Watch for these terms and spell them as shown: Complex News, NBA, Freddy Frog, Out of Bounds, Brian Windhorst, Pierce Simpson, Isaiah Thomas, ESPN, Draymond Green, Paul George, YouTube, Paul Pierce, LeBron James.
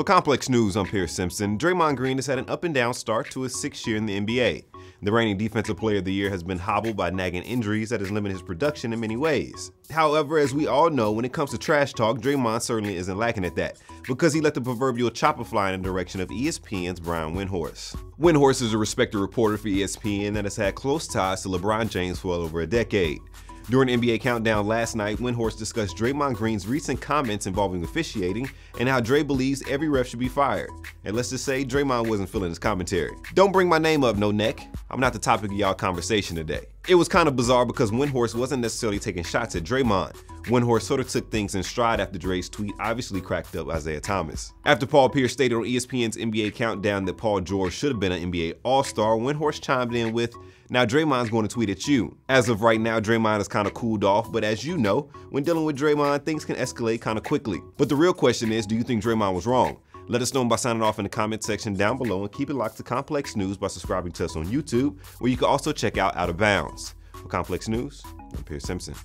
For Complex News, I'm Pierce Simpson. Draymond Green has had an up-and-down start to his sixth year in the NBA. The reigning Defensive Player of the Year has been hobbled by nagging injuries that has limited his production in many ways. However, as we all know, when it comes to trash talk, Draymond certainly isn't lacking at that, because he let the proverbial chopper fly in the direction of ESPN's Brian Windhorst. Windhorst is a respected reporter for ESPN that has had close ties to LeBron James for well over a decade. During NBA Countdown last night, Windhorst discussed Draymond Green's recent comments involving officiating and how Dre believes every ref should be fired. And let's just say Draymond wasn't feeling his commentary. Don't bring my name up, no neck. I'm not the topic of y'all conversation today. It was kind of bizarre because Windhorst wasn't necessarily taking shots at Draymond. Windhorst sort of took things in stride after Dre's tweet obviously cracked up Isaiah Thomas. After Paul Pierce stated on ESPN's NBA Countdown that Paul George should have been an NBA All-Star, Windhorst chimed in with, "Now Draymond's going to tweet at you." As of right now, Draymond has kind of cooled off, but as you know, when dealing with Draymond, things can escalate kind of quickly. But the real question is, do you think Draymond was wrong? Let us know by signing off in the comment section down below, and keep it locked to Complex News by subscribing to us on YouTube, where you can also check out Out of Bounds. For Complex News, I'm Pierce Simpson.